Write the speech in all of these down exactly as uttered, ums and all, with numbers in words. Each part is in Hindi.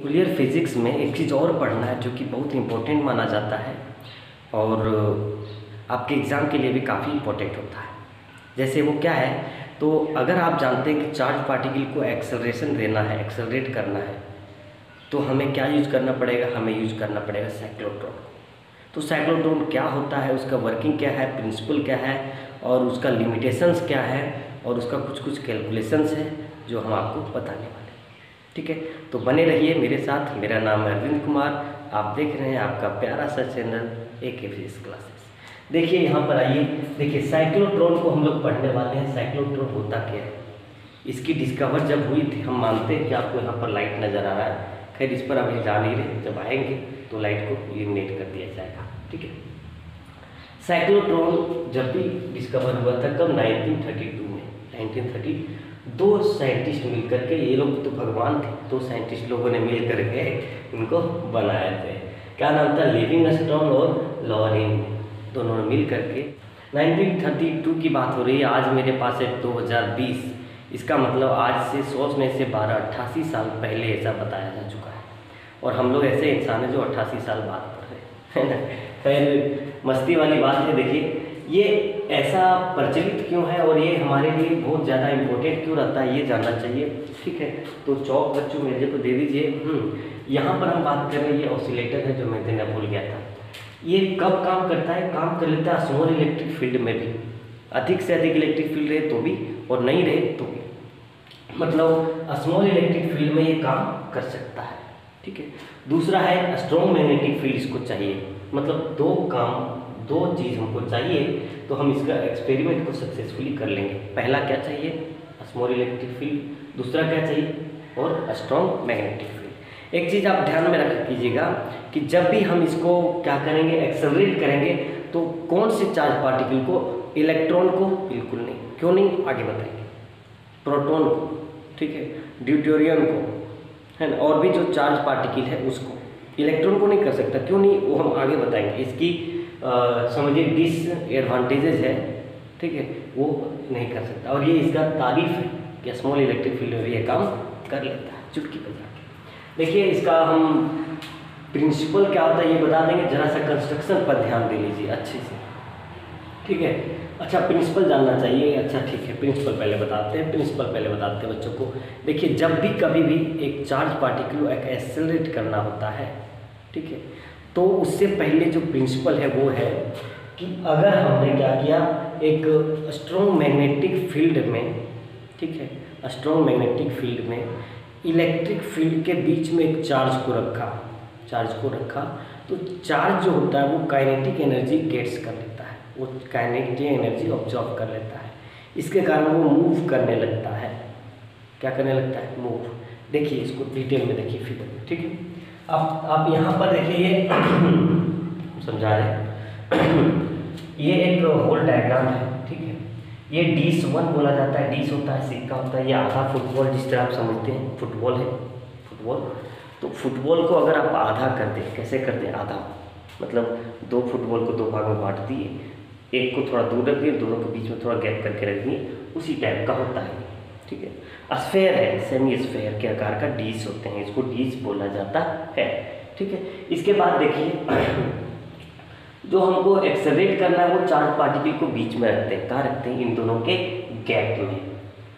न्यूक्लियर फिज़िक्स में एक चीज़ और पढ़ना है जो कि बहुत इम्पोर्टेंट माना जाता है और आपके एग्ज़ाम के लिए भी काफ़ी इम्पोर्टेंट होता है। जैसे वो क्या है, तो अगर आप जानते हैं कि चार्ज पार्टिकल को एक्सेलरेशन देना है, एक्सेलरेट करना है, तो हमें क्या यूज़ करना पड़ेगा, हमें यूज़ करना पड़ेगा साइक्लोट्रॉन को। तो साइक्लोट्रॉन क्या होता है, उसका वर्किंग क्या है, प्रिंसिपल क्या है और उसका लिमिटेशंस क्या है और उसका कुछ कुछ कैलकुलेशंस है जो हम आपको बताने वाले हैं। ठीक है, तो बने रहिए मेरे साथ। मेरा नाम है अरविंद कुमार, आप देख रहे हैं आपका प्यारा सा चैनल ए के फिजिक्स क्लासेस। देखिए यहाँ पर आइए, देखिए साइक्लोट्रॉन को हम लोग पढ़ने वाले हैं। साइक्लोट्रॉन होता क्या है, इसकी डिस्कवर जब हुई थी, हम मानते हैं कि आपको यहाँ पर लाइट नज़र आ रहा है, खैर इस पर अभी जा नहीं रहे, जब आएंगे तो लाइट को इलिमिनेट कर दिया जाएगा। ठीक है, साइक्लोट्रॉन जब भी डिस्कवर हुआ था, कब, नाइनटीन थर्टी टू में। नाइनटीन थर्टी दो साइंटिस्ट मिल करके, ये लोग तो भगवान थे, दो साइंटिस्ट लोगों ने मिल करके इनको बनाए थे। क्या नाम था, लिविंगस्टोन और लॉरेंस, दोनों ने मिल करके। नाइनटीन थर्टी टू की बात हो रही है, आज मेरे पास है दो हज़ार बीस, इसका मतलब आज से सोचने से बारह अट्ठासी साल पहले ऐसा बताया जा चुका है और हम लोग ऐसे इंसान हैं जो अट्ठासी साल बाद पढ़ रहे हैं, है ना। खैर मस्ती वाली बात है। देखिए ये ऐसा प्रचलित क्यों है और ये हमारे लिए बहुत ज़्यादा इम्पोर्टेंट क्यों रहता है, ये जानना चाहिए। ठीक है, तो चौक बच्चों मेरे को दे दीजिए। यहाँ पर हम बात कर रहे हैं, ये ऑसिलेटर है जो मैं देना भूल गया था। ये कब काम करता है, काम कर लेता है स्मॉल इलेक्ट्रिक फील्ड में भी, अधिक से अधिक इलेक्ट्रिक फील्ड रहे तो भी और नहीं रहे तो भी, मतलब स्मॉल इलेक्ट्रिक फील्ड में ये काम कर सकता है। ठीक है, दूसरा है स्ट्रॉन्ग मैग्नेटिक फील्ड, इसको चाहिए, मतलब दो काम, दो चीज़ हमको चाहिए तो हम इसका एक्सपेरिमेंट को सक्सेसफुली कर लेंगे। पहला क्या चाहिए, स्मॉल इलेक्ट्रिक फील्ड, दूसरा क्या चाहिए, और स्ट्रॉन्ग मैग्नेटिक फील्ड। एक चीज़ आप ध्यान में रख कीजिएगा कि जब भी हम इसको क्या करेंगे, एक्सेलरेट करेंगे, तो कौन से चार्ज पार्टिकल को, इलेक्ट्रॉन को बिल्कुल नहीं। क्यों नहीं, आगे बताएंगे। प्रोटॉन को, ठीक है, ड्यूटेरियम को, है ना, और भी जो चार्ज पार्टिकल है उसको, इलेक्ट्रॉन को नहीं कर सकता। क्यों नहीं, वो हम आगे बताएंगे। इसकी समझिए डिसएडवांटेजेस है, ठीक है, वो नहीं कर सकता। और ये इसका तारीफ है कि स्मॉल इलेक्ट्रिक फील्ड में भी ये काम कर लेता है, चुटकी बजा के। देखिए इसका हम प्रिंसिपल क्या होता है ये बता देंगे, जरा सा कंस्ट्रक्शन पर ध्यान दे लीजिए अच्छे से। ठीक है, अच्छा प्रिंसिपल जानना चाहिए। अच्छा ठीक है, प्रिंसिपल पहले बताते हैं प्रिंसिपल पहले बताते हैं बच्चों को। देखिए जब भी कभी भी एक चार्ज पार्टिकल को एक्सेलरेट करना होता है, ठीक है, तो उससे पहले जो प्रिंसिपल है वो है कि अगर हमने क्या किया, एक स्ट्रॉन्ग मैग्नेटिक फील्ड में, ठीक है, स्ट्रॉन्ग मैग्नेटिक फील्ड में इलेक्ट्रिक फील्ड के बीच में एक चार्ज को रखा, चार्ज को रखा तो चार्ज जो होता है वो काइनेटिक एनर्जी गेट्स कर लेता है, वो काइनेटिक एनर्जी ऑब्जॉर्व कर लेता है, इसके कारण वो मूव करने लगता है। क्या करने लगता है, मूव। देखिए इसको डिटेल में देखिए फिगर में, ठीक है। अब आप यहाँ पर देखिए, ये समझा रहे ये एक होल डायग्राम है, ठीक है, ये डिस वन बोला जाता है। डिस होता है सिक्का होता है, ये आधा फुटबॉल, जिस तरह आप समझते हैं फुटबॉल है, फुटबॉल। तो फुटबॉल को अगर आप आधा कर दें, कैसे कर दें आधा, मतलब दो फुटबॉल को दो भाग में बांट दिए, एक को थोड़ा दूर रख दिए, दोनों के बीच में थोड़ा गैप करके रख दिए, उसी टाइप का होता है। ठीक है, स्फेयर है, सेमी स्फेयर के आकार का डिश होते हैं, इसको डिश बोला जाता है। ठीक है, इसके बाद देखिए जो हमको एक्सेलरेट करना है वो चार्ज पार्टिकल को बीच में रखते हैं। कहाँ रखते हैं, इन दोनों के गैप में।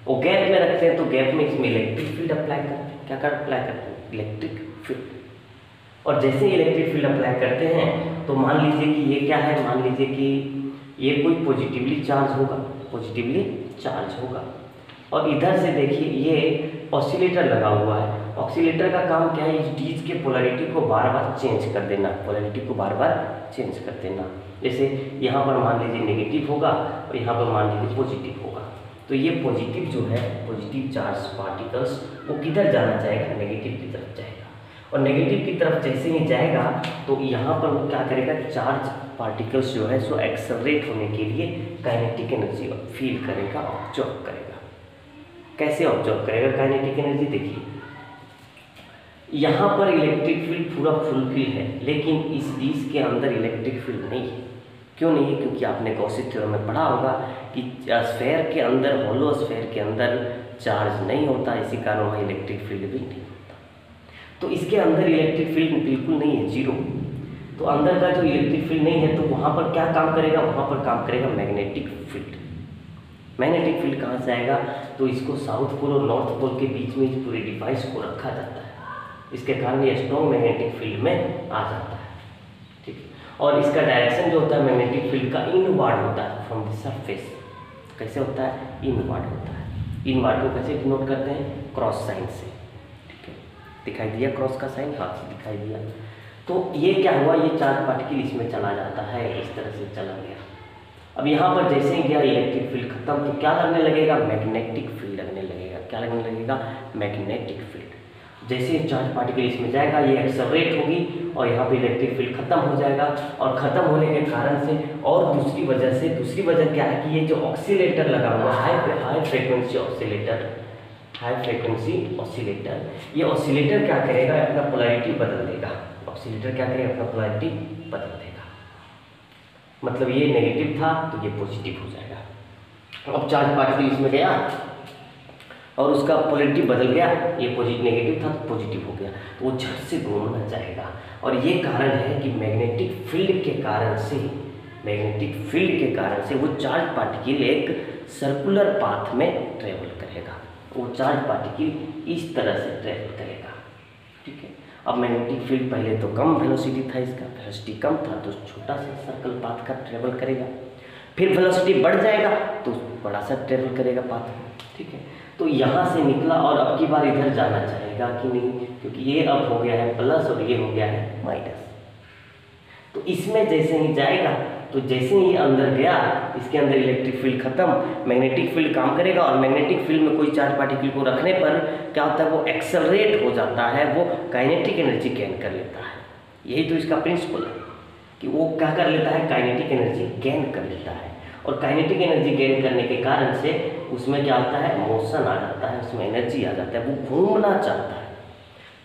वो गैप में रखते हैं तो गैप में इसमें इलेक्ट्रिक फील्ड अप्लाई करते हैं। क्या कर अप्लाई करते हैं, इलेक्ट्रिक फील्ड। और जैसे इलेक्ट्रिक फील्ड अप्लाई करते हैं तो मान लीजिए कि ये क्या है, मान लीजिए कि ये कोई पॉजिटिवली चार्ज होगा, पॉजिटिवली चार्ज होगा। और इधर से देखिए ये ऑसिलेटर लगा हुआ है। ऑसिलेटर का काम क्या है, इस डिज के पोलैरिटी को बार बार चेंज कर देना, पोलैरिटी को बार बार चेंज कर देना। जैसे यहाँ पर मान लीजिए नेगेटिव होगा और यहाँ पर मान लीजिए पॉजिटिव होगा, तो ये पॉजिटिव जो है, पॉजिटिव चार्ज पार्टिकल्स वो किधर जाना चाहेगा, नेगेटिव की तरफ जाएगा। और नेगेटिव की तरफ जैसे ही जाएगा तो यहाँ पर वो क्या करेगा, चार्ज पार्टिकल्स जो है सो एक्सेलरेट होने के लिए काइनेटिक एनर्जी फील करेगा, ऑब्जॉर्व करेगा। कैसे ऑब्जॉर्व करेगा काइनेटिक एनर्जी, देखिए यहाँ पर इलेक्ट्रिक फील्ड पूरा फुलफिल है, लेकिन इस डिश के अंदर इलेक्ट्रिक फील्ड नहीं है। क्यों नहीं है, क्योंकि आपने गॉसिस थ्योरम में पढ़ा होगा कि स्फीयर के अंदर, होलो स्फीयर के अंदर चार्ज नहीं होता, इसी कारण वहाँ इलेक्ट्रिक फील्ड भी नहीं होता। तो इसके अंदर इलेक्ट्रिक फील्ड बिल्कुल नहीं है, जीरो। तो अंदर का जो इलेक्ट्रिक फील्ड नहीं है तो वहाँ पर क्या काम करेगा, वहाँ पर काम करेगा मैग्नेटिक फील्ड। मैग्नेटिक फील्ड कहाँ से आएगा, तो इसको साउथ पोल और नॉर्थ पोल के बीच में इस पूरे डिवाइस को रखा जाता है, इसके कारण ये स्ट्रॉन्ग मैग्नेटिक फील्ड में आ जाता है, ठीक। और इसका डायरेक्शन जो होता है मैग्नेटिक फील्ड का इनवर्ड होता है, फ्रॉम द सरफेस। कैसे होता है, इनवर्ड होता है। इनवर्ड को कैसे डिनोट करते हैं, क्रॉस साइन से, ठीक है। दिखाई दिया क्रॉस का साइन, हाँ दिखाई दिया। तो ये क्या हुआ, ये चार पार्टिकल इसमें चला जाता है, इस तरह से चला गया। अब यहाँ पर जैसे ही गया इलेक्ट्रिक फील्ड खत्म, तो क्या लगने लगेगा, मैग्नेटिक फील्ड लगने लगेगा। क्या लगने लगेगा, मैग्नेटिक फील्ड। जैसे ही चार्ज पार्टिकल इसमें जाएगा ये एक्सेलरेट होगी और यहाँ पे इलेक्ट्रिक फील्ड खत्म हो जाएगा। और खत्म होने के कारण से और दूसरी वजह से, दूसरी वजह क्या है कि ये जो ऑक्सीलेटर लगा हुआ है, high high frequency oscillator, high frequency oscillator, ये ऑसिलेटर क्या करेगा, अपना पोलैरिटी बदल देगा। ऑसिलेटर क्या करेगा, अपना पोलैरिटी बदल देगा। मतलब ये नेगेटिव था तो ये पॉजिटिव हो जाएगा। अब चार्ज पार्टिकल इसमें गया और उसका पोलैरिटी बदल गया, ये पॉजिटिव, नेगेटिव था तो पॉजिटिव हो गया, तो वो झट से घूमना जाएगा। और ये कारण है कि मैग्नेटिक फील्ड के कारण से, मैग्नेटिक फील्ड के कारण से वो चार्ज पार्टिकल एक सर्कुलर पाथ में ट्रेवल करेगा। वो चार्ज पार्टिकल इस तरह से ट्रैवल करेगा, ठीक है। अब मैग्नेटिक फील्ड पहले तो कम वेलोसिटी था, इसका वेलोसिटी कम था तो छोटा सा सर्कल पाथ का ट्रैवल करेगा। फिर वेलोसिटी बढ़ जाएगा तो बड़ा सा ट्रैवल करेगा पाथ, ठीक है। तो यहाँ से निकला और अब की बार इधर जाना चाहेगा कि नहीं, क्योंकि ये अब हो गया है प्लस और ये हो गया है माइनस। तो इसमें जैसे ही जाएगा, तो जैसे ही अंदर गया, इसके अंदर इलेक्ट्रिक फील्ड खत्म, मैग्नेटिक फील्ड काम करेगा। और मैग्नेटिक फील्ड में कोई चार्ज पार्टिकल को रखने पर क्या होता है, वो एक्सेलरेट हो जाता है, वो काइनेटिक एनर्जी गेन कर लेता है। यही तो इसका प्रिंसिपल है कि वो क्या कर लेता है, काइनेटिक एनर्जी गेन कर लेता है। और काइनेटिक एनर्जी गेन करने के कारण से उसमें क्या होता है, मोशन आ जाता है, उसमें एनर्जी आ जाता है, वो घूमना चाहता है।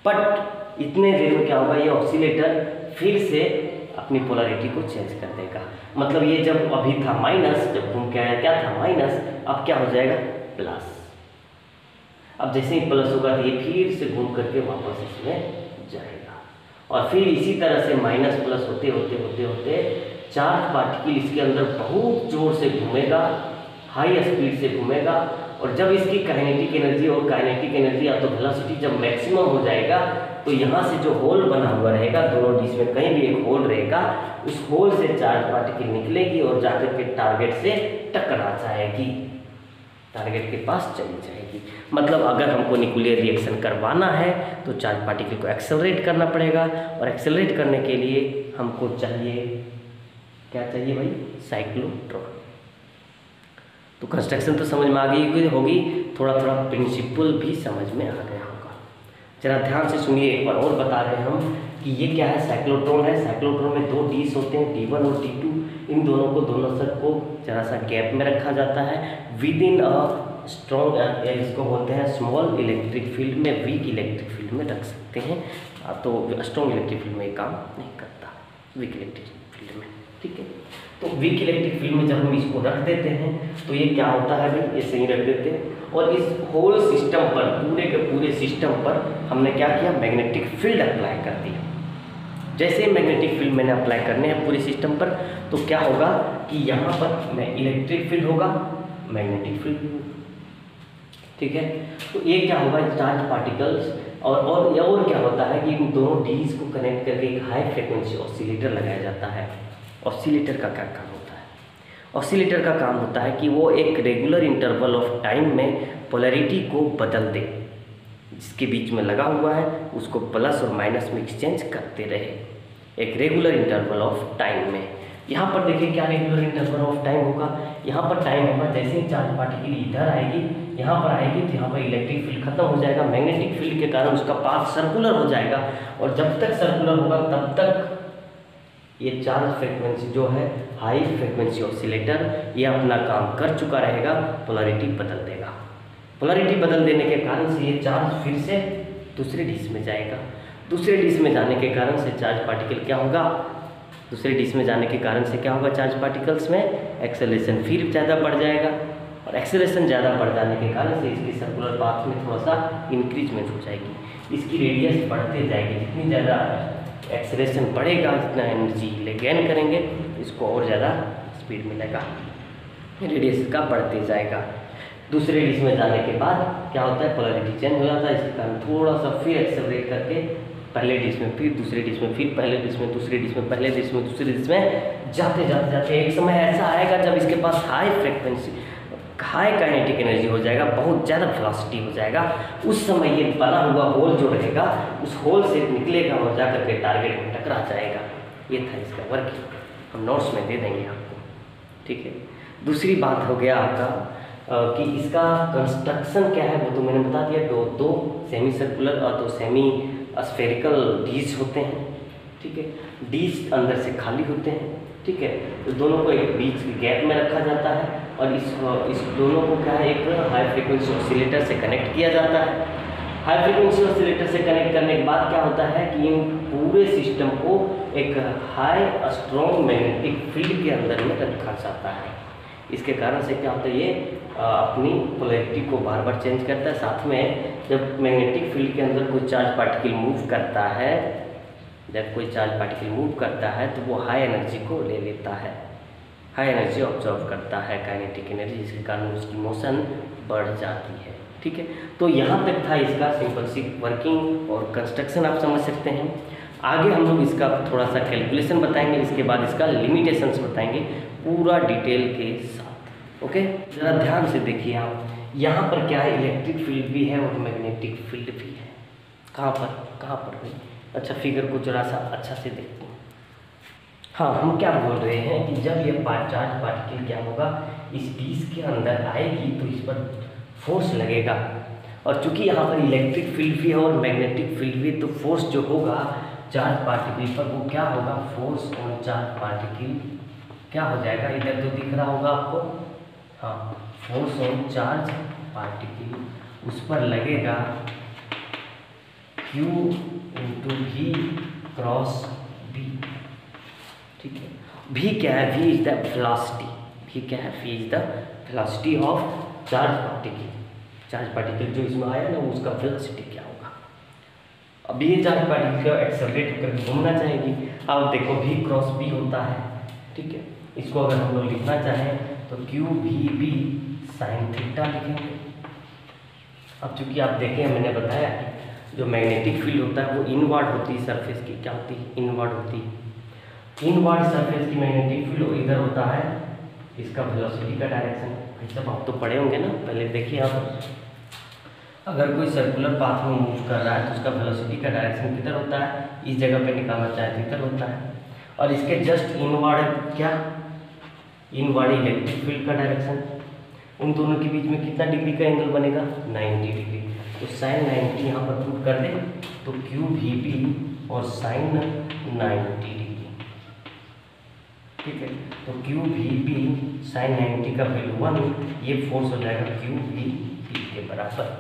बट इतने देर में क्या होगा, ये ऑसिलेटर फिर से अपनी पोलैरिटी को चेंज कर देगा। मतलब ये जब अभी था माइनस, जब घूम के आया क्या था माइनस, अब क्या हो जाएगा प्लस। अब जैसे ही प्लस होगा तो ये फिर से घूम करके वापस इसमें जाएगा। और फिर इसी तरह से माइनस प्लस होते होते होते होते चार्ज पार्टिकल इसके अंदर बहुत जोर से घूमेगा, हाई स्पीड से घूमेगा। और जब इसकी काइनेटिक एनर्जी और काइनेटिक एनर्जी या तो वेलोसिटी जब मैक्सिमम हो जाएगा, तो यहाँ से जो होल बना हुआ रहेगा, दोनों बीच में कहीं भी एक होल रहेगा, उस होल से चार्ज पार्टिकल निकलेगी और जाकर के टारगेट से टकरा जाएगी, टारगेट के पास चली जाएगी। मतलब अगर हमको न्यूक्लियर रिएक्शन करवाना है तो चार्ज पार्टिकल को एक्सेलरेट करना पड़ेगा। और एक्सेलरेट करने के लिए हमको चाहिए, क्या चाहिए भाई, साइक्लोट्रॉन। तो कंस्ट्रक्शन तो समझ में आ गई होगी, थोड़ा थोड़ा प्रिंसिपल भी समझ में आ गया। जरा ध्यान से सुनिए, एक बार और बता रहे हैं हम कि ये क्या है, साइक्लोट्रॉन है। साइक्लोट्रॉन में दो डीस होते हैं, डी वन और डी टू। इन दोनों को, दोनों सर को जरा सा गैप में रखा जाता है, विद इन अ स्ट्रॉन्ग, इसको बोलते हैं स्मॉल इलेक्ट्रिक फील्ड में, वीक इलेक्ट्रिक फील्ड में रख सकते हैं। तो स्ट्रॉन्ग इलेक्ट्रिक फील्ड में काम नहीं करता, वीक इलेक्ट्रिक फील्ड में, ठीक है। तो वीक इलेक्ट्रिक फील्ड में जब हम इसको रख देते हैं तो ये क्या होता है भाई, ये सही रख देते हैं। और इस होल सिस्टम पर, पूरे के पूरे सिस्टम पर हमने क्या किया, मैग्नेटिक फील्ड अप्लाई कर दिया। जैसे ही मैग्नेटिक फील्ड मैंने अप्लाई करने हैं पूरे सिस्टम पर, तो क्या होगा कि यहाँ पर इलेक्ट्रिक फील्ड होगा, मैग्नेटिक फील्ड, ठीक है। तो ये क्या होगा, चार्ज पार्टिकल्स। और और, और क्या होता है कि इन दोनों डीज को कनेक्ट करके एक हाई फ्रिक्वेंसी ऑसिलेटर लगाया जाता है। ऑसिलेटर का क्या काम होता है, ऑसिलेटर का काम होता है कि वो एक रेगुलर इंटरवल ऑफ टाइम में पोलैरिटी को बदल दे, जिसके बीच में लगा हुआ है उसको प्लस और माइनस में एक्सचेंज करते रहे, एक रेगुलर इंटरवल ऑफ टाइम में। यहाँ पर देखिए क्या रेगुलर इंटरवल ऑफ टाइम होगा, यहाँ पर टाइम होगा, जैसे ही चार्ज पार्टिकल इधर आएगी, यहाँ पर आएगी, तो यहाँ पर इलेक्ट्रिक फील्ड खत्म हो जाएगा, मैग्नेटिक फील्ड के कारण उसका पाथ सर्कुलर हो जाएगा। और जब तक सर्कुलर होगा तब तक ये चार्ज फ्रिक्वेंसी जो है, हाई फ्रिक्वेंसी ऑसिलेटर, ये अपना काम कर चुका रहेगा, पोलैरिटी बदल देगा। पोलैरिटी बदल देने के कारण से ये चार्ज फिर से दूसरे डिश में जाएगा। दूसरे डिश में जाने के कारण से चार्ज पार्टिकल क्या होगा, दूसरे डिश में जाने के कारण से क्या होगा, चार्ज पार्टिकल्स में एक्सेलरेशन फिर ज़्यादा बढ़ जाएगा। और एक्सेलरेशन ज़्यादा बढ़ जाने के कारण से इसकी सर्कुलर पाथ में थोड़ा सा इंक्रीजमेंट हो जाएगी। इसकी रेडियस बढ़ते जाएगी, जितनी ज़्यादा एक्सेलरेशन बढ़ेगा उतना एनर्जी ले गेन करेंगे, इसको और ज़्यादा स्पीड मिलेगा, रेडियस इसका बढ़ते जाएगा। दूसरे रेडियस में जाने के बाद क्या होता है, पोलैरिटी चेंज हो जाता है, इसके कारण थोड़ा सा फिर एक्सेलरेट करके पहले डिश में फिर दूसरे डिश में फिर पहले डिश में दूसरे डिश में पहले डिश में दूसरे डिश में जाते जाते जाते एक समय ऐसा आएगा जब इसके पास high frequency high kinetic energy हो जाएगा, बहुत ज़्यादा वेलोसिटी हो जाएगा। उस समय ये बना हुआ होल जो रहेगा उस होल से निकलेगा और जा करके टारगेट में टकरा जाएगा। ये था इसका वर्किंग, हम नोट्स में दे देंगे आपको, ठीक है। दूसरी बात हो गया आपका आ, कि इसका कंस्ट्रक्शन क्या है, वो तो मैंने बता दिया, दो दो सेमी सर्कुलर और दो सेमी स्फेरिकल डिश होते हैं, ठीक है। डिश अंदर से खाली होते हैं, ठीक है, तो दोनों को एक बीच के गैप में रखा जाता है और इस इस दोनों को क्या है, एक हाई फ्रिक्वेंसी ऑसिलेटर से कनेक्ट किया जाता है। हाई फ्रिक्वेंसी ऑसिलेटर से कनेक्ट करने के बाद क्या होता है कि इन पूरे सिस्टम को एक हाई स्ट्रॉन्ग मैग्नेटिक फील्ड के अंदर में रखा जाता है। इसके कारण से क्या होता है, ये अपनी पोलैरिटी को बार बार चेंज करता है। साथ में जब मैग्नेटिक फील्ड के अंदर कोई चार्ज पार्टिकल मूव करता है जब कोई चार्ज पार्टिकल मूव करता है तो वो हाई एनर्जी को ले लेता है, हाई एनर्जी ऑब्जर्व करता है, काइनेटिक एनर्जी, जिसके कारण उसकी मोशन बढ़ जाती है, ठीक है। तो यहाँ तक था इसका सिंपल सी वर्किंग और कंस्ट्रक्शन आप समझ सकते हैं। आगे हम लोग इसका थोड़ा सा कैलकुलेशन बताएंगे, इसके बाद इसका लिमिटेशंस बताएंगे पूरा डिटेल के साथ, ओके। ज़रा ध्यान से देखिए आप, यहाँ पर क्या है, इलेक्ट्रिक फील्ड भी है और मैग्नेटिक फील्ड भी है। कहाँ पर कहाँ पर भी? अच्छा, फिगर को जरा सा अच्छा से देखते हैं। हाँ, हम क्या बोल रहे हैं कि जब ये चार्ज पार्टिकल क्या होगा, इस डिश के अंदर आएगी तो इस पर फोर्स लगेगा, और चूंकि यहाँ पर इलेक्ट्रिक फील्ड भी है और मैग्नेटिक फील्ड भी, तो फोर्स जो होगा चार्ज पार्टिकल पर वो क्या होगा, फोर्स ऑन चार्ज पार्टिकल क्या हो जाएगा, इधर जो दिख रहा होगा आपको, हाँ, फोर्स ऑन चार्ज पार्टिकल, उस पर लगेगा Q into V cross B, ठीक है। भी क्या है, वी इज द वेलोसिटी, भी क्या है, V is the velocity of charge particle. Charge particle जो इसमें आया ना उसका वेलोसिटी क्या होगा। अब ये चार्ज पार्टिकल एक्सेलरेट होकर घूमना चाहेगी, अब देखो भी क्रॉस बी होता है, ठीक है। इसको अगर हम लोग लिखना चाहें तो Q V B sine theta लिखेंगे। अब चूंकि आप देखें मैंने बताया जो मैग्नेटिक फील्ड होता है वो इनवर्ड होती है, सरफेस की क्या होती है, इनवर्ड होती है। इनवर्ड सरफेस की मैग्नेटिक फील्ड इधर होता है, इसका वेलोसिटी का डायरेक्शन भाई सब आप तो पढ़े होंगे ना। पहले देखिए आप, अगर कोई सर्कुलर पाथ में मूव कर रहा है तो उसका वेलोसिटी का डायरेक्शन किधर होता है, इस जगह पे निकालना चाहे तो इधर होता है, और इसके जस्ट इनवर्ड क्या, इनवर्ड इलेक्ट्रिक फील्ड का डायरेक्शन। उन दोनों के बीच में कितना डिग्री का एंगल बनेगा, नाइन्टी डिग्री। तो साइन नाइन्टी यहाँ पर पुट कर दें तो क्यू भी बी और साइन नाइन्टी, ठीक है। तो Q V B sine ninety का वैल्यू वन, ये फोर्स हो जाएगा क्यू भी बी के बराबर।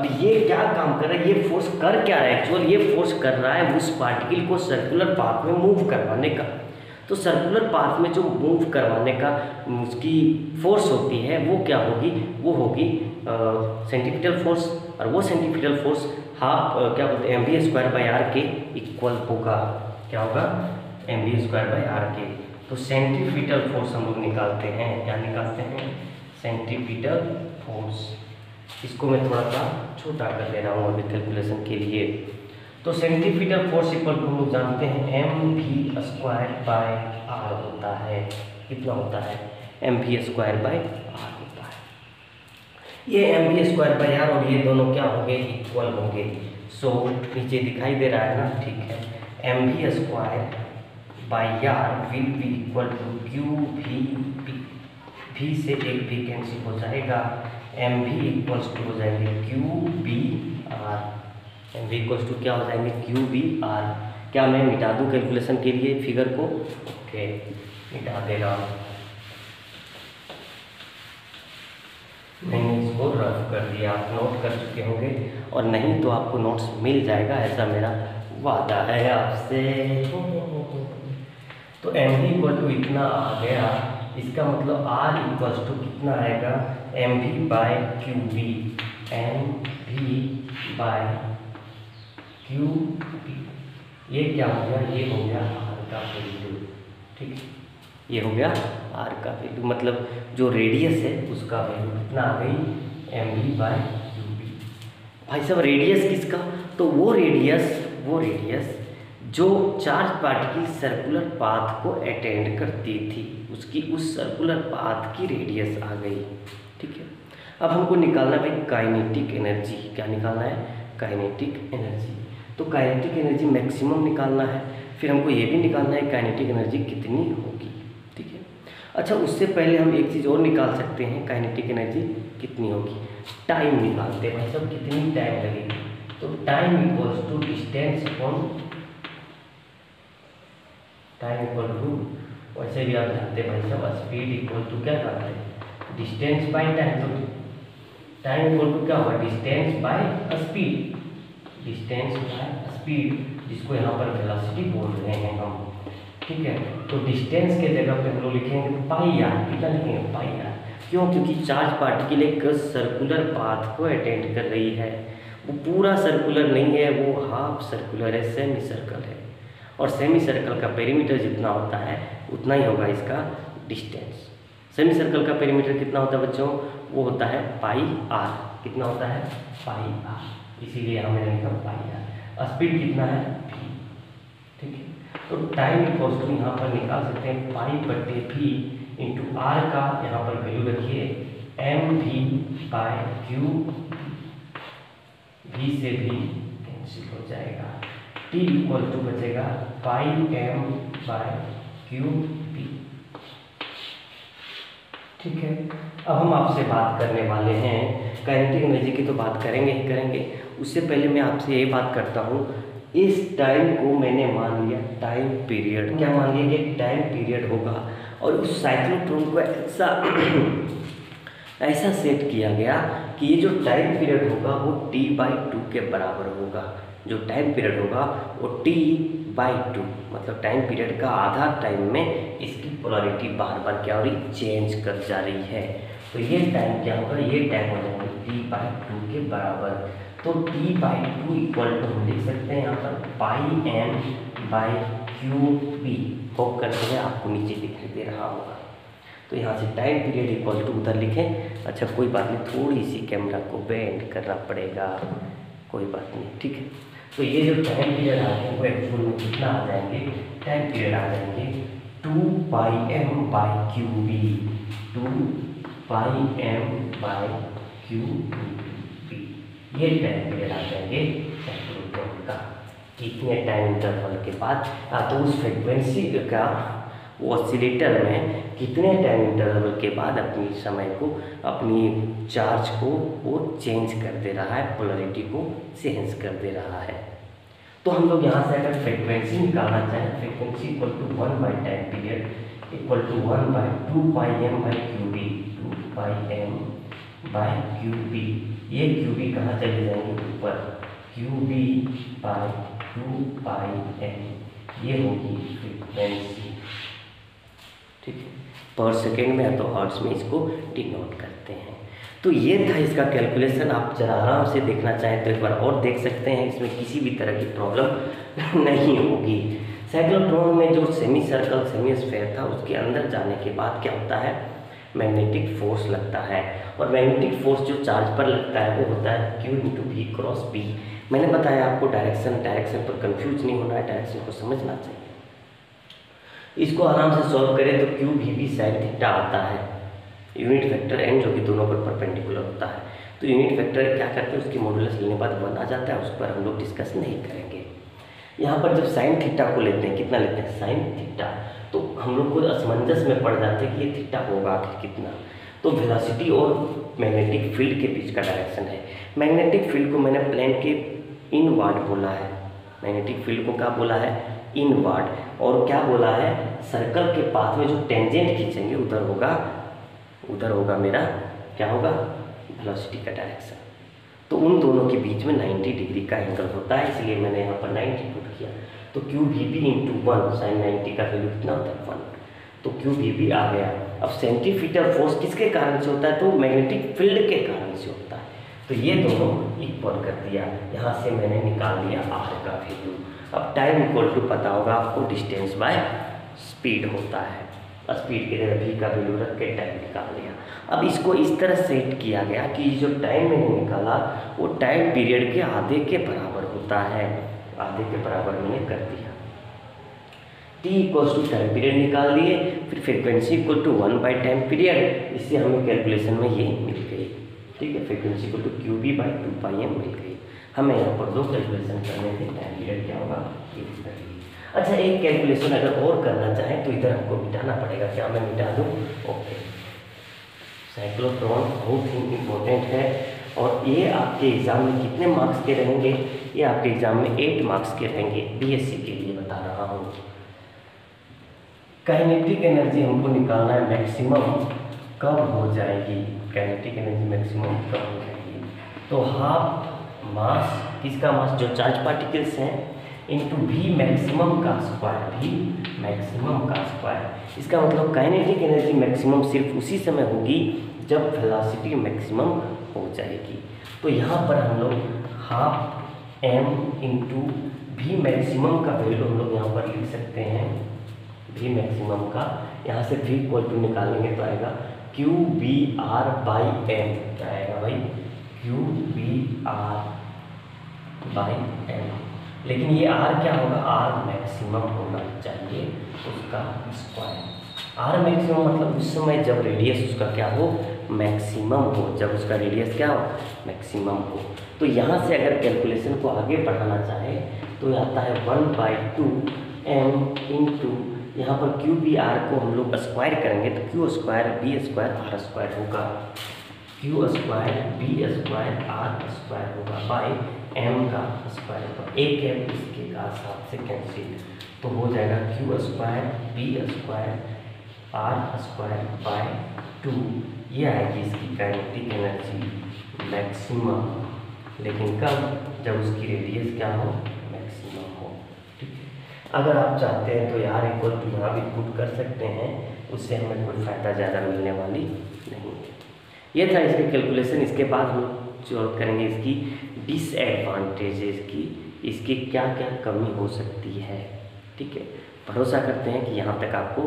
अब ये क्या काम कर रहा है, ये फोर्स कर क्या रहा है एक्चुअल, ये फोर्स कर रहा है उस पार्टिकल को सर्कुलर पाथ में मूव करवाने का। तो सर्कुलर पाथ में जो मूव करवाने का उसकी फोर्स होती है वो क्या होगी, वो होगी सेंट्रीफ्यूगल फोर्स, और वो सेंट्रीफ्यूगल फोर्स हाफ क्या बोलते हैं, M B square by R के इक्वल होगा। क्या होगा, M B square by R के। तो सेंट्रीफ्यूगल फोर्स हम लोग निकालते हैं, क्या निकालते हैं, सेंट्रीफ्यूगल फोर्स। इसको मैं थोड़ा सा छोटा कर ले रहा हूँ अभी कैलकुलेशन के लिए। तो सेंट्रीफ्यूगल फोर्स इक्वल हम लोग जानते हैं M V square by R होता है। कितना होता है, M V square by R होता है। ये M V square by R और ये दोनों क्या होंगे, इक्वल होंगे। सो नीचे दिखाई दे रहा है ना, ठीक है, M V square by R will be equal to Q V B, भी से एक भी कैंसिल हो जाएगा, एम भी इक्वल्स टू हो जाएंगे Q B R. M V equals to क्या हो जाएंगे, क्यू बी आर। क्या मैं मिटा दूँ कैलकुलेशन के लिए फिगर को, ओके मिटा दे रहा हूँ, मैंने इसको रफ कर दिया, आप नोट कर चुके होंगे, और नहीं तो आपको नोट्स मिल जाएगा, ऐसा मेरा वादा है आपसे। तो एम वी इक्वल टू इतना आ गया, इसका मतलब आर इक्वल्स टू कितना आएगा, M V by Q B, M V by Q P, ये क्या हो गया, ये हो गया आर का वैल्यू। ठीक है, ये हो गया आर का वैल्यू, मतलब जो रेडियस है उसका वैल्यू कितना आ गई, M B by U B. भाई साहब रेडियस किसका, तो वो रेडियस वो रेडियस जो चार्ज पार्टिकल सर्कुलर पाथ को अटेंड करती थी, उसकी उस सर्कुलर पाथ की रेडियस आ गई। ठीक है, अब हमको निकालना है भाई काइनेटिक एनर्जी। क्या निकालना है, काइनेटिक एनर्जी। तो काइनेटिक एनर्जी मैक्सिमम निकालना है, फिर हमको ये भी निकालना है काइनेटिक एनर्जी कितनी होगी। ठीक है, अच्छा उससे पहले हम एक चीज़ और निकाल सकते हैं, काइनेटिक एनर्जी कितनी होगी, टाइम निकालते हैं भाई सब, कितनी टाइम लगेगी। तो time equals to distance from, time equal to, वैसे भी आप जानते हैं भाई साहब स्पीड इक्वल टू क्या करता है, डिस्टेंस बाय टाइम। तो टाइम इक्वल टू क्या हुआ, distance by speed, distance by speed, जिसको यहाँ पर वेलोसिटी बोल रहे हैं हम। ठीक है, तो डिस्टेंस के जगह पे हम लोग लिखेंगे पाई आर। कितना लिखेंगे, पाई आर। क्यों, क्योंकि चार्ज पार्टिकल एक सर्कुलर पाथ को अटेंड कर रही है, वो पूरा सर्कुलर नहीं है, वो हाफ सर्कुलर है, सेमी सर्कल है, और सेमी सर्कल का पेरीमीटर जितना होता है उतना ही होगा इसका डिस्टेंस। सेमी सर्कल का पेरीमीटर कितना होता है बच्चों, वो होता है पाई आर। कितना होता है, पाई आर, इसीलिए हमें लिखा पाई आर। स्पीड कितना है, भी। ठीक है, तो टाइम इक्वल्स टू यहाँ पर निकाल सकते हैं पाई बटे भी इंटू आर का यहाँ पर वैल्यू रखिए एम भी बाय क्यू, भी से भी कैंसिल हो जाएगा। टी इक्वल टू बचेगा pi M by Q P. ठीक है, अब हम आपसे बात करने वाले हैं काइनेटिक एनर्जी की, तो बात करेंगे ही करेंगे। उससे पहले मैं आपसे यही बात करता हूँ, इस टाइम को मैंने मान लिया टाइम पीरियड। क्या मान लिया, ये टाइम पीरियड होगा, और उस साइक्लोट्रॉन को ऐसा ऐसा सेट किया गया कि ये जो टाइम पीरियड होगा वो टी बाई टू के बराबर होगा। जो टाइम पीरियड होगा वो टी बाई टू, मतलब टाइम पीरियड का आधा टाइम में इसकी पोलैरिटी बार बार क्या हो रही, चेंज कर जा रही है। तो ये टाइम क्या होगा, ये टाइम हो जाएगा टी बाई टू के बराबर। तो T by two equal to हम लिख सकते हैं यहाँ पर pi M by Q P. Hope करते हैं आपको नीचे दिखाई दे रहा होगा। तो यहाँ से टाइम पीरियड इक्वल टू उधर लिखें। अच्छा कोई बात नहीं, थोड़ी सी कैमरा को बेंड करना पड़ेगा, कोई बात नहीं। ठीक है, तो ये जो टाइम पीरियड आ गए वो एक्चुअल में कितना आ जाएंगे, टाइम पीरियड आ जाएंगे two pi M by Q B, two pi M by Q B. ये टाइम पीरियड आ जाएंगे साइक्लोट्रॉन का। इतने टाइम इंटरवल के बाद आप तो उस फ्रिक्वेंसी का वो ऑसिलेटर में कितने टाइम इंटरवल के बाद अपनी समय को, अपनी चार्ज को वो चेंज कर दे रहा है, पोलैरिटी को चेंज कर दे रहा है। तो हम लोग यहाँ से अगर फ्रीक्वेंसी निकालना चाहें, frequency equal to one by time period equal to one by two pi M by Q B, two pi M by Q B. ये क्यू बी कहाँ चले जाएंगे, ऊपर, Q B by two pi M. ये होगी फ्रीक्वेंसी। ठीक है, पर सेकेंड में या तो हर्ट्ज में इसको डिनोट करते हैं। तो ये था इसका कैलकुलेशन। आप जरा आराम से देखना चाहें तो एक बार और देख सकते हैं, इसमें किसी भी तरह की प्रॉब्लम नहीं होगी। साइक्लोट्रॉन में जो सेमी सर्कल सेमी स्फेयर था उसके अंदर जाने के बाद क्या होता है, मैग्नेटिक फोर्स लगता है, और मैग्नेटिक फोर्स जो चार्ज पर लगता है वो होता है Q into B cross B. मैंने बताया आपको डायरेक्शन डायरेक्शन पर कन्फ्यूज नहीं होना है, डायरेक्शन को समझना चाहिए। इसको आराम से सॉल्व करें तो Q V B sine theta आता है, यूनिट वेक्टर एन जो कि दोनों पर परपेंडिकुलर होता है। तो यूनिट वेक्टर क्या करते हैं, उसकी मॉडुलस लेने के बाद वन आ जाता है, उस पर हम लोग डिस्कस नहीं करेंगे। यहाँ पर जब साइन थीटा को लेते हैं, कितना लेते हैं, साइन थीटा, तो हम लोग को असमंजस में पड़ जाते हैं कि ये थीटा होगा आखिर कितना। तो वेलोसिटी और मैग्नेटिक फील्ड के बीच का डायरेक्शन है। मैग्नेटिक फील्ड को मैंने प्लेन के इनवर्ड बोला है, मैग्नेटिक फील्ड को क्या बोला है, इनवर्ड, और क्या बोला है, सर्कल के पाथ में जो टेंजेंट खींचेंगे उधर होगा, उधर होगा मेरा क्या होगा, वेलोसिटी का डायरेक्शन। तो उन दोनों के बीच में नब्बे डिग्री का एंगल होता है, इसलिए मैंने यहाँ पर नब्बे पुट किया। तो Q V B into one, sine ninety का वैल्यू कितना होता है, वन। तो क्यू भी बी आ गया। अब सेंट्रीफ्यूगल फोर्स किसके कारण से होता है, तो मैग्नेटिक फील्ड के कारण से होता है। तो ये दोनों इक्वल कर दिया, यहाँ से मैंने निकाल दिया आर का वैल्यू। अब टाइम इक्वल टू पता होगा आपको, डिस्टेंस बाय स्पीड होता है, स्पीड के जगह v का वैल्यू रख के टाइम निकाल लिया। अब इसको इस तरह सेट किया गया कि जो टाइम मैंने निकाला वो टाइम पीरियड के आधे के बराबर होता है, आधे के बराबर मैंने कर दिया। t equals to time period निकाल दिए, फिर frequency equal to one by time period, इससे हमें कैलकुलेशन में ये मिल गई, ठीक है, frequency equal to Q B by two pi M मिल गई। हमें यहाँ पर दो कैलकुलेशन करने थे, टाइम पीरियड क्या होगा ये। अच्छा, एक कैलकुलेशन अगर और करना चाहें तो इधर हमको मिटाना पड़ेगा, क्या मैं मिटा दूँ? ओके, साइक्लोट्रॉन बहुत ही इम्पोर्टेंट है और ये आपके एग्ज़ाम में कितने मार्क्स के रहेंगे? ये आपके एग्ज़ाम में एट मार्क्स के रहेंगे, बी.Sc के लिए बता रहा हूँ। काइनेटिक एनर्जी हमको निकालना है, मैक्सिमम कब हो जाएगी काइनेटिक एनर्जी? मैक्सिमम कब हो जाएगी? तो हाफ मास, किसका मास? जो चार्ज पार्टिकल्स हैं, इंटू भी मैक्सिमम का स्क्वायर, भी मैक्सिमम का स्क्वायर। इसका मतलब काइनेटिक एनर्जी मैक्सिमम सिर्फ उसी समय होगी जब वेलोसिटी मैक्सिमम हो जाएगी। तो यहाँ पर हम लोग half M into V maximum का वैल्यू हम लोग यहाँ पर लिख सकते हैं, भी मैक्सिमम का। यहाँ से भी इक्वल टू निकालेंगे तो आएगा Q B R by M. क्या आएगा भाई? Q B R by M, लेकिन ये आर क्या होगा? आर मैक्सिमम होना चाहिए, उसका स्क्वायर। आर मैक्सिमम मतलब उस समय जब रेडियस उसका क्या हो? मैक्सिमम हो, जब उसका रेडियस क्या हो? मैक्सिमम हो। तो यहाँ से अगर कैलकुलेशन को आगे बढ़ाना चाहे तो आता है one by two M into, यहाँ पर क्यू बी आर को हम लोग स्क्वायर करेंगे तो Q square B square R square होगा, Q square B square R square होगा, बाई m का स्क्वायर होगा। एक है इसके का साथ से कैंसिल, तो हो जाएगा q square b square r square by two. ये आएगी इसकी काइनेटिक एनर्जी मैक्सिमम, लेकिन कब? जब उसकी रेडियस क्या हो? मैक्सिमम हो, ठीक है। अगर आप चाहते हैं तो यार इक्वल टू यहाँ भी पुट कर सकते हैं, उससे हमें कोई फ़ायदा ज़्यादा मिलने वाली नहीं है। ये था इसका कैलकुलेशन। इसके बाद हम जॉब करेंगे इसकी डिसएडवांटेजेस की, इसकी क्या क्या कमी हो सकती है, ठीक है। भरोसा करते हैं कि यहाँ तक आपको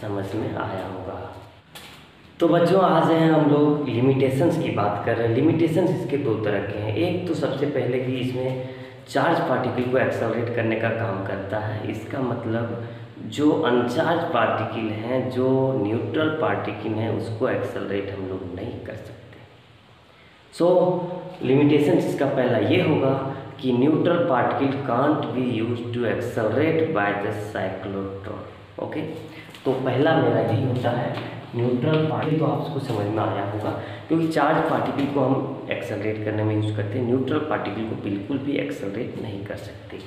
समझ में आया होगा। तो बच्चों, आज हैं हम लोग लिमिटेशंस की बात कर रहे हैं। लिमिटेशंस इसके दो तरह के हैं। एक तो सबसे पहले कि इसमें चार्ज पार्टिकल को एक्सेलरेट करने का काम करता है। इसका मतलब जो अनचार्ज पार्टिकल हैं, जो न्यूट्रल पार्टिकल हैं, उसको एक्सेलरेट हम लोग नहीं कर सकते। सो लिमिटेशन इसका पहला ये होगा कि neutral particle can't be use to accelerate by the cyclotron. Okay, तो पहला मेरा यही होता है न्यूट्रल पार्टिकल। तो आपको समझ में आया होगा, क्योंकि चार्ज पार्टिकल को हम एक्सेलरेट करने में यूज़ करते हैं, न्यूट्रल पार्टिकल को बिल्कुल भी एक्सेलरेट नहीं कर सकते।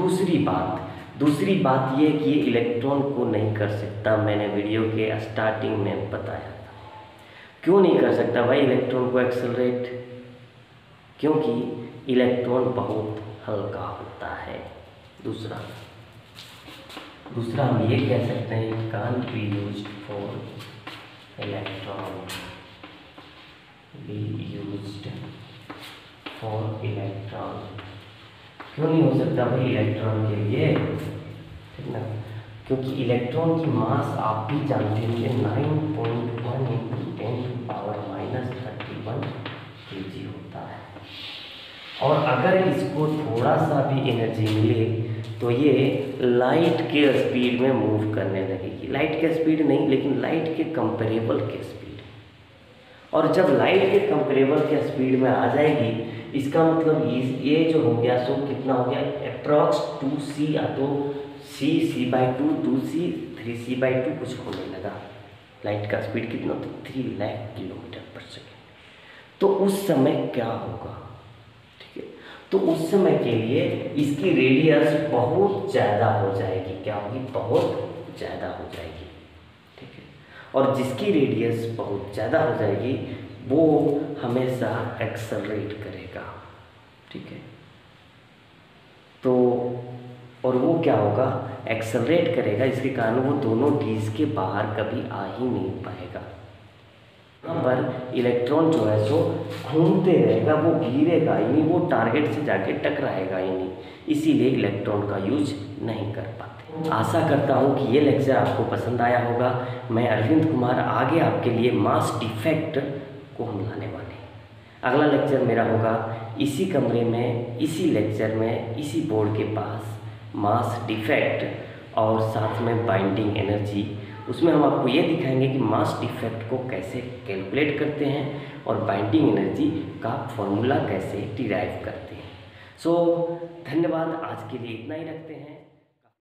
दूसरी बात दूसरी बात यह कि ये इलेक्ट्रॉन को नहीं कर सकता। मैंने वीडियो के स्टार्टिंग में बताया क्यों नहीं कर सकता भाई इलेक्ट्रॉन को एक्सेलरेट, क्योंकि इलेक्ट्रॉन बहुत हल्का होता है। दूसरा दूसरा हम ये कह सकते हैं can't be used for electron, be used for electron. क्यों नहीं हो सकता भाई इलेक्ट्रॉन के लिए? ठीक ना, क्योंकि इलेक्ट्रॉन की मास आप भी जानते हैं nine point one into ten power minus thirty one K G होता है, और अगर इसको थोड़ा सा भी एनर्जी मिले तो ये लाइट के स्पीड में मूव करने लगेगी। लाइट के स्पीड नहीं, लेकिन लाइट के कंपेरेबल के स्पीड। और जब लाइट के कंपेरेबल के स्पीड में आ जाएगी, इसका मतलब ये जो हो गया सो कितना हो गया? अप्रॉक्स टू सी, या तो C C by two two C three C by two कुछ होने लगा। लाइट का स्पीड कितना होता है? Three lakh kilometre per second. तो उस समय क्या होगा? ठीक है, तो उस समय के लिए इसकी रेडियस बहुत ज़्यादा हो जाएगी। क्या होगी? बहुत ज़्यादा हो जाएगी, ठीक है। और जिसकी रेडियस बहुत ज़्यादा हो जाएगी वो हमेशा एक्सेलरेट करेगा, ठीक है। तो और वो क्या होगा? एक्सेलरेट करेगा, इसके कारण वो दोनों डीज के बाहर कभी आ ही नहीं पाएगा। यहाँ पर इलेक्ट्रॉन जो है सो घूमते रहेगा, वो गिरेगा यानी वो टारगेट से जाके टकराएगा यानी, इसीलिए इलेक्ट्रॉन का यूज नहीं कर पाते। आशा करता हूँ कि ये लेक्चर आपको पसंद आया होगा। मैं अरविंद कुमार, आगे आपके लिए मास डिफेक्ट को हम लाने वाले हैं। अगला लेक्चर मेरा होगा इसी कमरे में, इसी लेक्चर में, इसी बोर्ड के पास, मास डिफेक्ट और साथ में बाइंडिंग एनर्जी। उसमें हम आपको ये दिखाएंगे कि मास डिफेक्ट को कैसे कैलकुलेट करते हैं और बाइंडिंग एनर्जी का फॉर्मूला कैसे डिराइव करते हैं। सो so, धन्यवाद, आज के लिए इतना ही रखते हैं।